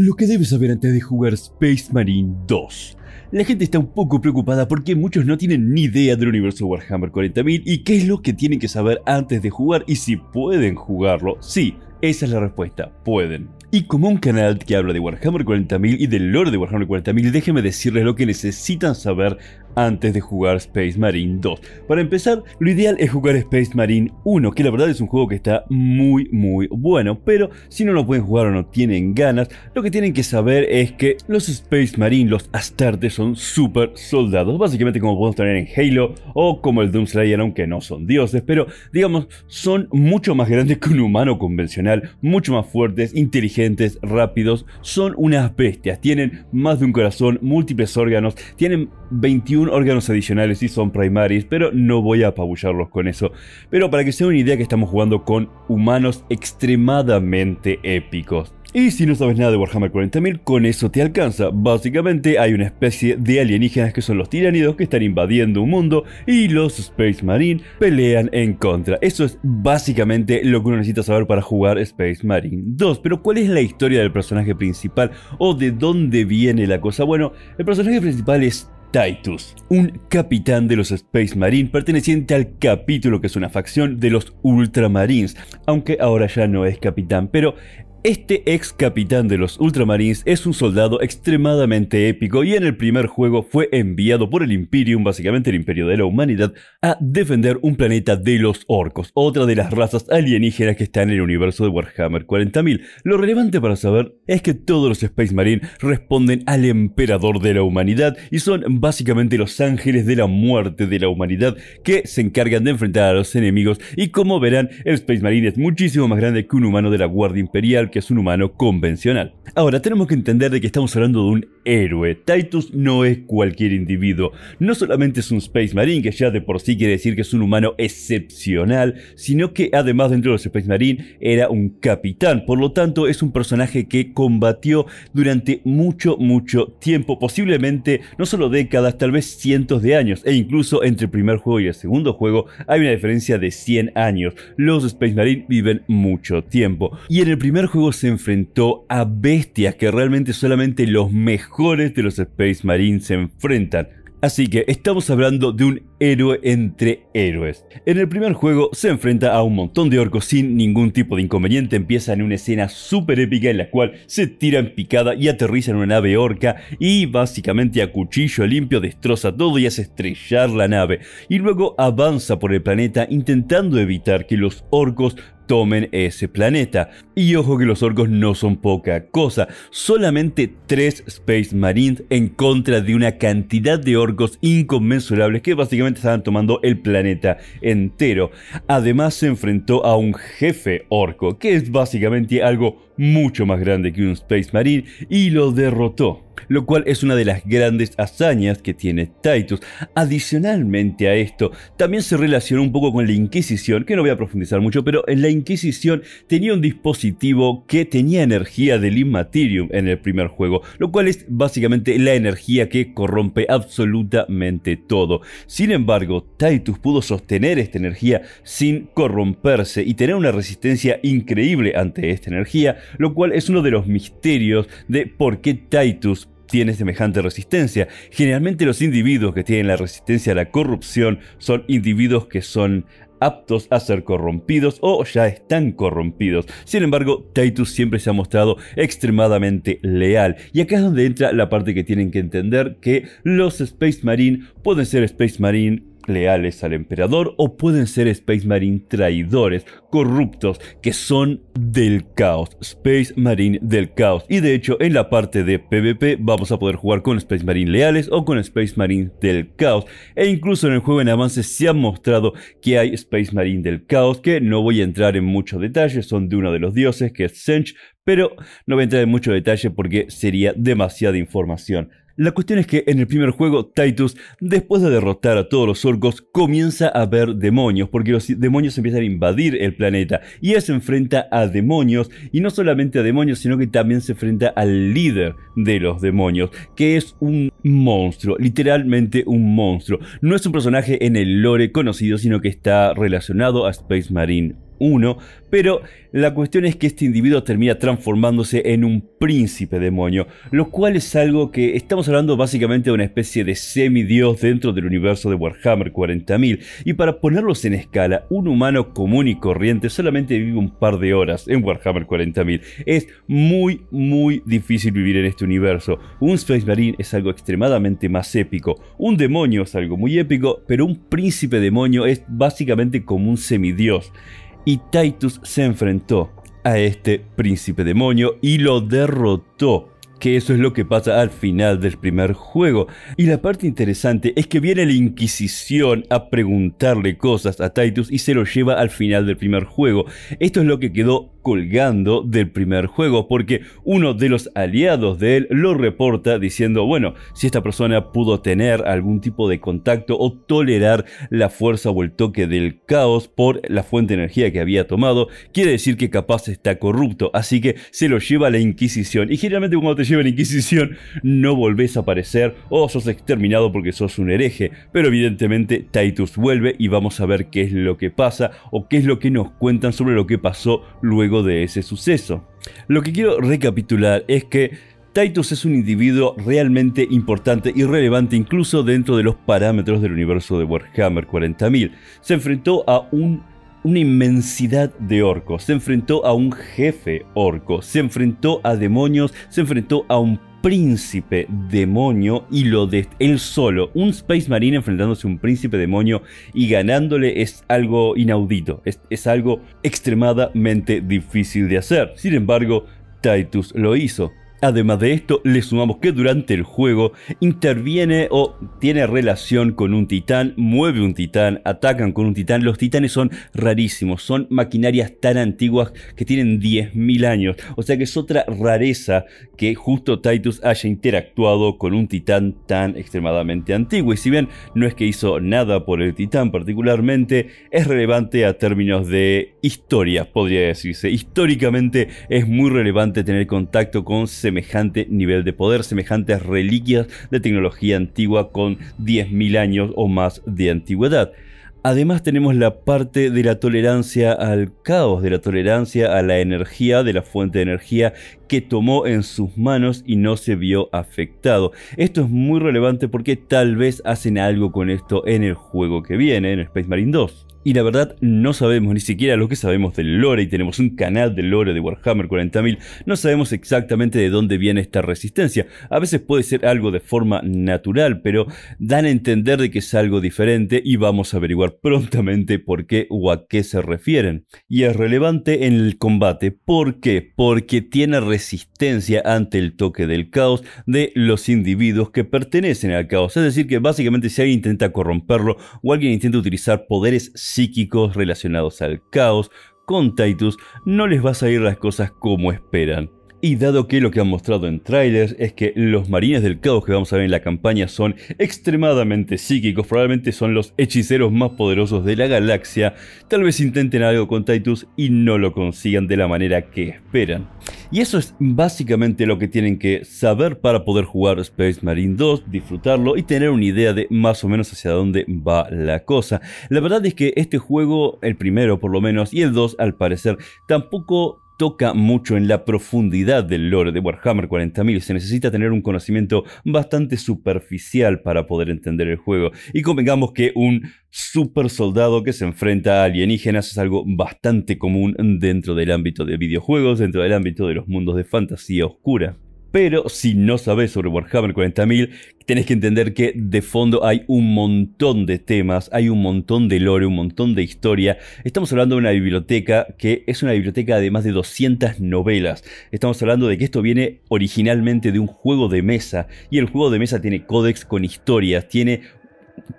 Lo que debes saber antes de jugar Space Marine 2. La gente está un poco preocupada porque muchos no tienen ni idea del universo Warhammer 40.000 y qué es lo que tienen que saber antes de jugar y si pueden jugarlo. Sí, esa es la respuesta, pueden. Y como un canal que habla de Warhammer 40.000 y del lore de Warhammer 40.000, déjenme decirles lo que necesitan saber antes de jugar Space Marine 2. Para empezar, lo ideal es jugar Space Marine 1, que la verdad es un juego que está muy bueno, pero si no lo pueden jugar o no tienen ganas, lo que tienen que saber es que los Space Marine, los Astartes, son super soldados, básicamente como podemos tener en Halo o como el Doom Slayer, aunque no son dioses, pero digamos, son mucho más grandes que un humano convencional, mucho más fuertes, inteligentes, rápidos, son unas bestias, tienen más de un corazón, múltiples órganos, tienen 21 órganos adicionales y son Primaris, pero no voy a apabullarlos con eso. Pero para que se den una idea que estamos jugando con humanos extremadamente épicos. Y si no sabes nada de Warhammer 40.000, con eso te alcanza. Básicamente hay una especie de alienígenas que son los tiránidos que están invadiendo un mundo y los Space Marine pelean en contra. Eso es básicamente lo que uno necesita saber para jugar Space Marine 2. Pero ¿cuál es la historia del personaje principal o de dónde viene la cosa? Bueno, el personaje principal es Titus, un capitán de los Space Marine perteneciente al capítulo, que es una facción de los Ultramarines, aunque ahora ya no es capitán, pero este ex capitán de los Ultramarines es un soldado extremadamente épico y en el primer juego fue enviado por el Imperium, básicamente el imperio de la humanidad, a defender un planeta de los orcos, otra de las razas alienígenas que está en el universo de Warhammer 40.000. Lo relevante para saber es que todos los Space Marine responden al emperador de la humanidad y son básicamente los ángeles de la muerte de la humanidad que se encargan de enfrentar a los enemigos y, como verán, el Space Marine es muchísimo más grande que un humano de la Guardia Imperial, que es un humano convencional. Ahora, tenemos que entender de que estamos hablando de un héroe. Titus no es cualquier individuo. No solamente es un Space Marine, que ya de por sí quiere decir que es un humano excepcional, sino que además dentro de los Space Marine era un capitán. Por lo tanto, es un personaje que combatió durante mucho tiempo, posiblemente no solo décadas, tal vez cientos de años, e incluso entre el primer juego y el segundo juego hay una diferencia de 100 años. Los Space Marine viven mucho tiempo. Y en el primer juego se enfrentó a bestias que realmente solamente los mejores de los Space Marines se enfrentan. Así que estamos hablando de un héroe entre héroes. En el primer juego se enfrenta a un montón de orcos sin ningún tipo de inconveniente. Empieza en una escena súper épica en la cual se tira en picada y aterriza en una nave orca y básicamente a cuchillo limpio destroza todo y hace estrellar la nave. Y luego avanza por el planeta intentando evitar que los orcos tomen ese planeta. Y ojo que los orcos no son poca cosa. Solamente 3 Space Marines en contra de una cantidad de orcos inconmensurables que básicamente estaban tomando el planeta entero. Además se enfrentó a un jefe orco, que es básicamente algo mucho más grande que un Space Marine, y lo derrotó, lo cual es una de las grandes hazañas que tiene Titus. Adicionalmente a esto, también se relacionó un poco con la Inquisición, que no voy a profundizar mucho, pero en la Inquisición tenía un dispositivo que tenía energía del Immaterium en el primer juego, lo cual es básicamente la energía que corrompe absolutamente todo. Sin embargo, Titus pudo sostener esta energía sin corromperse y tener una resistencia increíble ante esta energía, lo cual es uno de los misterios de por qué Titus tiene semejante resistencia. Generalmente los individuos que tienen la resistencia a la corrupción son individuos que son aptos a ser corrompidos o ya están corrompidos. Sin embargo, Titus siempre se ha mostrado extremadamente leal. Y acá es donde entra la parte que tienen que entender, que los Space Marine pueden ser Space Marine leales al emperador o pueden ser Space Marine traidores, corruptos, que son del caos, Space Marine del caos. Y de hecho, en la parte de PvP vamos a poder jugar con Space Marine leales o con Space Marine del caos, e incluso en el juego en avance se ha mostrado que hay Space Marine del caos, que no voy a entrar en muchos detalles, son de uno de los dioses, que es Tzeentch, pero no voy a entrar en mucho detalle porque sería demasiada información. La cuestión es que en el primer juego, Titus, después de derrotar a todos los orcos, comienza a ver demonios, porque los demonios empiezan a invadir el planeta, y él se enfrenta a demonios, y no solamente a demonios, sino que también se enfrenta al líder de los demonios, que es un monstruo, literalmente un monstruo. No es un personaje en el lore conocido, sino que está relacionado a Space Marine 1, pero la cuestión es que este individuo termina transformándose en un príncipe demonio, lo cual es algo que estamos hablando básicamente de una especie de semidios dentro del universo de Warhammer 40.000, y para ponerlos en escala, un humano común y corriente solamente vive un par de horas en Warhammer 40.000. Es muy, muy difícil vivir en este universo. Un Space Marine es algo extremadamente más épico, un demonio es algo muy épico, pero un príncipe demonio es básicamente como un semidios. Y Titus se enfrentó a este príncipe demonio y lo derrotó, que eso es lo que pasa al final del primer juego. Y la parte interesante es que viene la Inquisición a preguntarle cosas a Titus y se lo lleva al final del primer juego. Esto es lo que quedó colgando del primer juego, porque uno de los aliados de él lo reporta diciendo, bueno, si esta persona pudo tener algún tipo de contacto o tolerar la fuerza o el toque del caos por la fuente de energía que había tomado, quiere decir que capaz está corrupto, así que se lo lleva a la Inquisición. Y generalmente cuando te lleva a la Inquisición no volvés a aparecer o sos exterminado porque sos un hereje, pero evidentemente Titus vuelve y vamos a ver qué es lo que pasa o qué es lo que nos cuentan sobre lo que pasó luego de ese suceso. Lo que quiero recapitular es que Titus es un individuo realmente importante y relevante incluso dentro de los parámetros del universo de Warhammer 40.000. Se enfrentó a una inmensidad de orcos, se enfrentó a un jefe orco, se enfrentó a demonios, se enfrentó a un príncipe demonio y lo de él solo. Un Space Marine enfrentándose a un príncipe demonio y ganándole es algo inaudito, es algo extremadamente difícil de hacer. Sin embargo, Titus lo hizo. Además de esto, le sumamos que durante el juego interviene o tiene relación con un titán, mueve un titán, atacan con un titán. Los titanes son rarísimos, son maquinarias tan antiguas que tienen 10.000 años. O sea que es otra rareza que justo Titus haya interactuado con un titán tan extremadamente antiguo. Y si bien no es que hizo nada por el titán particularmente, es relevante a términos de historia, podría decirse. Históricamente es muy relevante tener contacto con semejante nivel de poder, semejantes reliquias de tecnología antigua con 10.000 años o más de antigüedad. Además tenemos la parte de la tolerancia al caos, de la tolerancia a la energía, de la fuente de energía que tomó en sus manos y no se vio afectado. Esto es muy relevante porque tal vez hacen algo con esto en el juego que viene, en Space Marine 2. Y la verdad no sabemos ni siquiera lo que sabemos del lore, y tenemos un canal de lore de Warhammer 40.000, no sabemos exactamente de dónde viene esta resistencia. A veces puede ser algo de forma natural, pero dan a entender de que es algo diferente y vamos a averiguar prontamente por qué o a qué se refieren. Y es relevante en el combate. ¿Por qué? Porque tiene resistencia ante el toque del caos de los individuos que pertenecen al caos. Es decir que básicamente si alguien intenta corromperlo o alguien intenta utilizar poderes psíquicos relacionados al caos, con Titus no les va a salir las cosas como esperan. Y dado que lo que han mostrado en trailers es que los marines del caos que vamos a ver en la campaña son extremadamente psíquicos, probablemente son los hechiceros más poderosos de la galaxia, tal vez intenten algo con Titus y no lo consigan de la manera que esperan. Y eso es básicamente lo que tienen que saber para poder jugar Space Marine 2, disfrutarlo y tener una idea de más o menos hacia dónde va la cosa. La verdad es que este juego, el primero por lo menos, y el 2 al parecer, tampoco toca mucho en la profundidad del lore de Warhammer 40.000. Se necesita tener un conocimiento bastante superficial para poder entender el juego. Y convengamos que un super soldado que se enfrenta a alienígenas es algo bastante común dentro del ámbito de videojuegos, dentro del ámbito de los mundos de fantasía oscura. Pero si no sabes sobre Warhammer 40.000, tenés que entender que de fondo hay un montón de temas, hay un montón de lore, un montón de historia. Estamos hablando de una biblioteca que es una biblioteca de más de 200 novelas. Estamos hablando de que esto viene originalmente de un juego de mesa, y el juego de mesa tiene códex con historias, tiene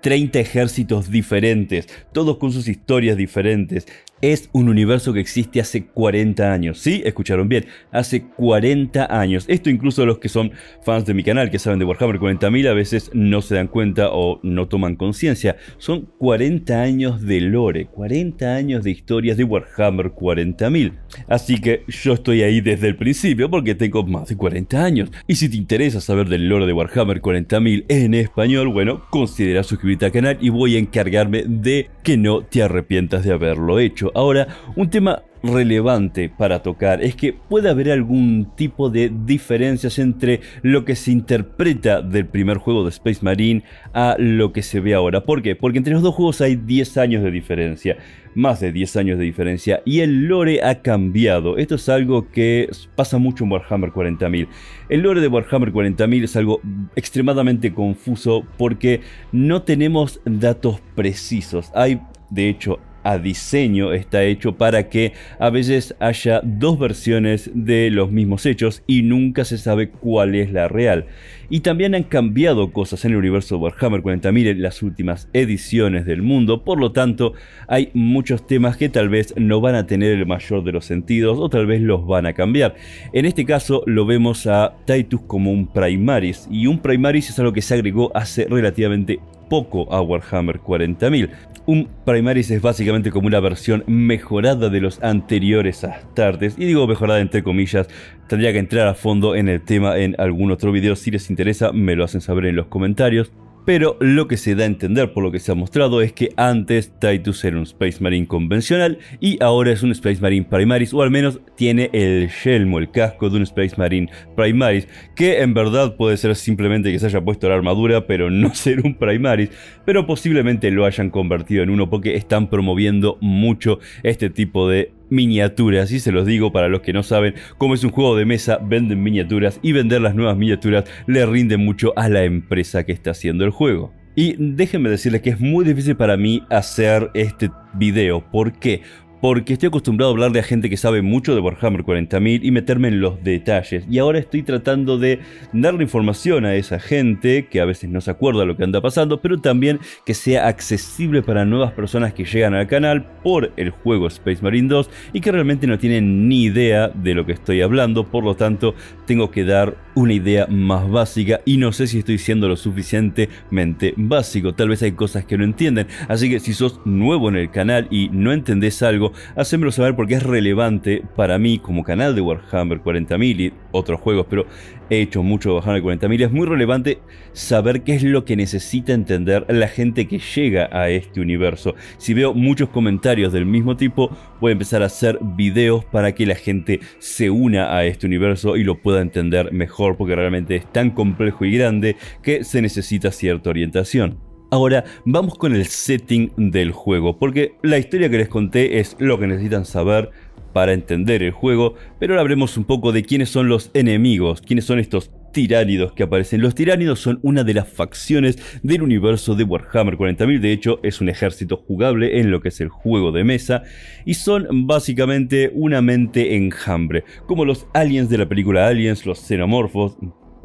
30 ejércitos diferentes, todos con sus historias diferentes. Es un universo que existe hace 40 años, ¿sí? Escucharon bien, hace 40 años. Esto incluso los que son fans de mi canal, que saben de Warhammer 40.000, a veces no se dan cuenta o no toman conciencia. Son 40 años de lore, 40 años de historias de Warhammer 40.000. Así que yo estoy ahí desde el principio porque tengo más de 40 años. Y si te interesa saber del lore de Warhammer 40.000 en español, bueno, considera suscribirte al canal y voy a encargarme de que no te arrepientas de haberlo hecho. Imperio. Ahora, un tema relevante para tocar es que puede haber algún tipo de diferencias entre lo que se interpreta del primer juego de Space Marine a lo que se ve ahora. ¿Por qué? Porque entre los dos juegos hay 10 años de diferencia, más de 10 años de diferencia, y el lore ha cambiado. Esto es algo que pasa mucho en Warhammer 40.000. El lore de Warhammer 40.000 es algo extremadamente confuso porque no tenemos datos precisos. Hay, de hecho, a diseño está hecho para que a veces haya dos versiones de los mismos hechos y nunca se sabe cuál es la real. Y también han cambiado cosas en el universo de Warhammer 40.000 en las últimas ediciones del mundo, por lo tanto hay muchos temas que tal vez no van a tener el mayor de los sentidos o tal vez los van a cambiar. En este caso lo vemos a Titus como un Primaris, y un Primaris es algo que se agregó hace relativamente poco a Warhammer 40.000. Un Primaris es básicamente como una versión mejorada de los anteriores Astartes, y digo mejorada entre comillas, tendría que entrar a fondo en el tema en algún otro video. Si les interesa me lo hacen saber en los comentarios, pero lo que se da a entender por lo que se ha mostrado es que antes Titus era un Space Marine convencional y ahora es un Space Marine Primaris, o al menos tiene el yelmo, el casco de un Space Marine Primaris, que en verdad puede ser simplemente que se haya puesto la armadura pero no ser un Primaris, pero posiblemente lo hayan convertido en uno porque están promoviendo mucho este tipo de miniaturas. Y se los digo para los que no saben, como es un juego de mesa, venden miniaturas, y vender las nuevas miniaturas le rinde mucho a la empresa que está haciendo el juego. Y déjenme decirles que es muy difícil para mí hacer este video. ¿Por qué? Porque estoy acostumbrado a hablarle a gente que sabe mucho de Warhammer 40.000 y meterme en los detalles. Y ahora estoy tratando de darle información a esa gente que a veces no se acuerda lo que anda pasando, pero también que sea accesible para nuevas personas que llegan al canal por el juego Space Marine 2 y que realmente no tienen ni idea de lo que estoy hablando. Por lo tanto, tengo que dar una idea más básica, y no sé si estoy siendo lo suficientemente básico. Tal vez hay cosas que no entienden. Así que si sos nuevo en el canal y no entendés algo, hacémelo saber porque es relevante para mí como canal de Warhammer 40.000 y otros juegos, pero he hecho mucho de Warhammer 40.000. Es muy relevante saber qué es lo que necesita entender la gente que llega a este universo. Si veo muchos comentarios del mismo tipo, voy a empezar a hacer videos para que la gente se una a este universo y lo pueda entender mejor, porque realmente es tan complejo y grande que se necesita cierta orientación. Ahora vamos con el setting del juego, porque la historia que les conté es lo que necesitan saber para entender el juego, pero ahora hablemos un poco de quiénes son los enemigos, quiénes son estos tiránidos que aparecen. Los tiránidos son una de las facciones del universo de Warhammer 40.000, de hecho es un ejército jugable en lo que es el juego de mesa, y son básicamente una mente enjambre, como los aliens de la película Aliens, los xenomorfos.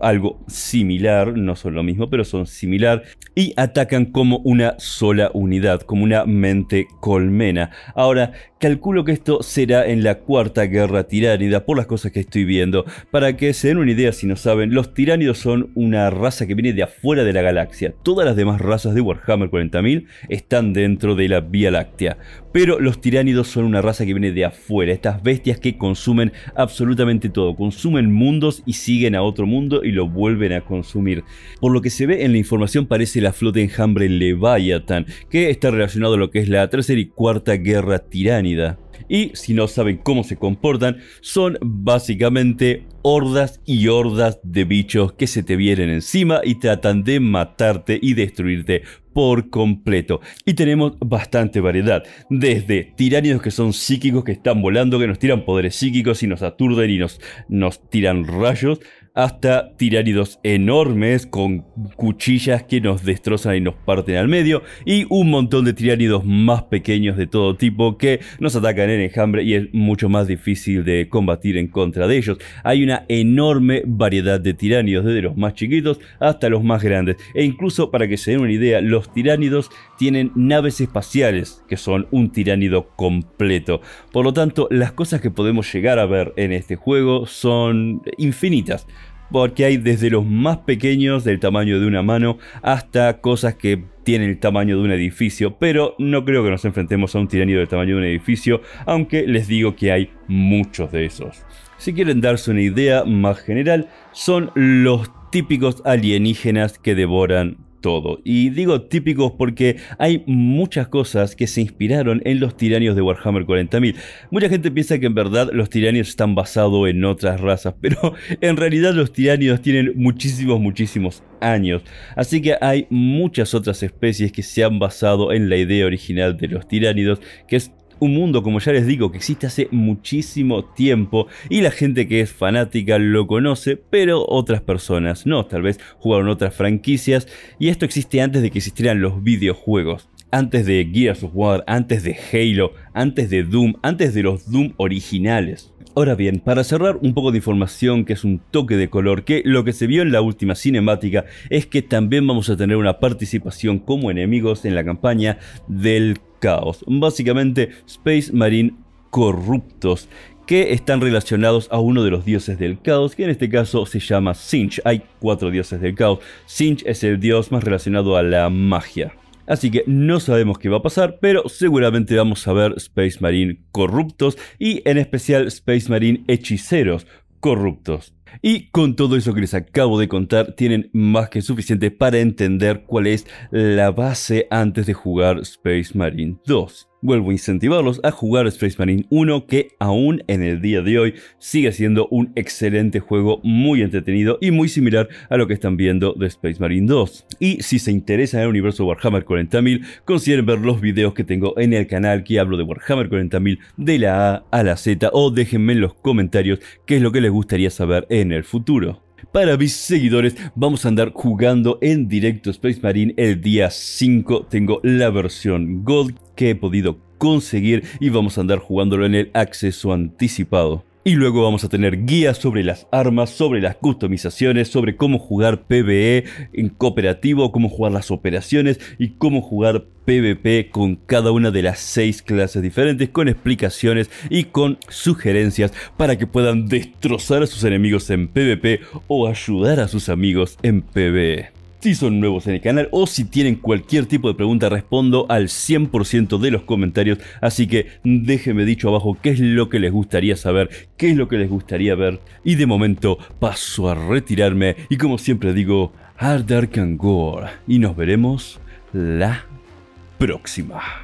Algo similar, no son lo mismo, pero son similar, y atacan como una sola unidad, como una mente colmena. Ahora, calculo que esto será en la cuarta guerra tiránida, por las cosas que estoy viendo. Para que se den una idea, si no saben, los tiránidos son una raza que viene de afuera de la galaxia. Todas las demás razas de Warhammer 40.000 están dentro de la Vía Láctea, pero los tiránidos son una raza que viene de afuera. Estas bestias que consumen absolutamente todo, consumen mundos y siguen a otro mundo y lo vuelven a consumir. Por lo que se ve en la información, parece la flota enjambre Leviathan, que está relacionado a lo que es la tercera y cuarta guerra tiránida. Y si no saben cómo se comportan, son básicamente hordas y hordas de bichos que se te vienen encima y tratan de matarte y destruirte por completo. Y tenemos bastante variedad, desde tiránidos que son psíquicos, que están volando, que nos tiran poderes psíquicos y nos aturden y nos tiran rayos, hasta tiránidos enormes con cuchillas que nos destrozan y nos parten al medio, y un montón de tiránidos más pequeños de todo tipo que nos atacan en enjambre y es mucho más difícil de combatir en contra de ellos. Hay una enorme variedad de tiránidos, desde los más chiquitos hasta los más grandes, e incluso, para que se den una idea, los tiránidos tienen naves espaciales que son un tiránido completo. Por lo tanto, las cosas que podemos llegar a ver en este juego son infinitas, porque hay desde los más pequeños, del tamaño de una mano, hasta cosas que tienen el tamaño de un edificio. Pero no creo que nos enfrentemos a un tiránido del tamaño de un edificio, aunque les digo que hay muchos de esos. Si quieren darse una idea más general, son los típicos alienígenas que devoran todo. Y digo típicos porque hay muchas cosas que se inspiraron en los tiranios de Warhammer 40.000. Mucha gente piensa que en verdad los tiranios están basados en otras razas, pero en realidad los tiranios tienen muchísimos años. Así que hay muchas otras especies que se han basado en la idea original de los tiránidos, que es un mundo, como ya les digo, que existe hace muchísimo tiempo y la gente que es fanática lo conoce, pero otras personas no, tal vez jugaron otras franquicias, y esto existe antes de que existieran los videojuegos, antes de Gears of War, antes de Halo, antes de Doom, antes de los Doom originales. Ahora bien, para cerrar un poco de información que es un toque de color, que lo que se vio en la última cinemática es que también vamos a tener una participación como enemigos en la campaña del caos. Básicamente, Space Marine corruptos que están relacionados a uno de los dioses del caos, que en este caso se llama Sinch. Hay 4 dioses del caos. Sinch es el dios más relacionado a la magia. Así que no sabemos qué va a pasar, pero seguramente vamos a ver Space Marine corruptos y en especial Space Marine hechiceros corruptos. Y con todo eso que les acabo de contar, tienen más que suficiente para entender cuál es la base antes de jugar Space Marine 2. Vuelvo a incentivarlos a jugar Space Marine 1, que aún en el día de hoy sigue siendo un excelente juego, muy entretenido y muy similar a lo que están viendo de Space Marine 2. Y si se interesan en el universo Warhammer 40.000, consideren ver los videos que tengo en el canal que hablo de Warhammer 40.000 de la A a la Z, o déjenme en los comentarios qué es lo que les gustaría saber en el futuro. Para mis seguidores, vamos a andar jugando en directo Space Marine el día 5. Tengo la versión Gold que he podido conseguir y vamos a andar jugándolo en el acceso anticipado. Y luego vamos a tener guías sobre las armas, sobre las customizaciones, sobre cómo jugar PvE en cooperativo, cómo jugar las operaciones y cómo jugar PvP con cada una de las 6 clases diferentes, con explicaciones y con sugerencias para que puedan destrozar a sus enemigos en PvP o ayudar a sus amigos en PvE. Si son nuevos en el canal o si tienen cualquier tipo de pregunta, respondo al 100% de los comentarios, así que déjenme dicho abajo qué es lo que les gustaría saber, qué es lo que les gustaría ver. Y de momento paso a retirarme y, como siempre digo, Ardark and Gore, y nos veremos la próxima.